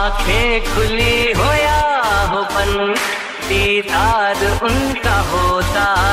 आँखें खुली हो या बंद, दीदार उनका होता।